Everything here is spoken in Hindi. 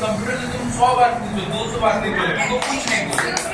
कंप्यूटर से तुम 100 बार पूछो, 200 बार नहीं बोले तो कुछ नहीं बोले।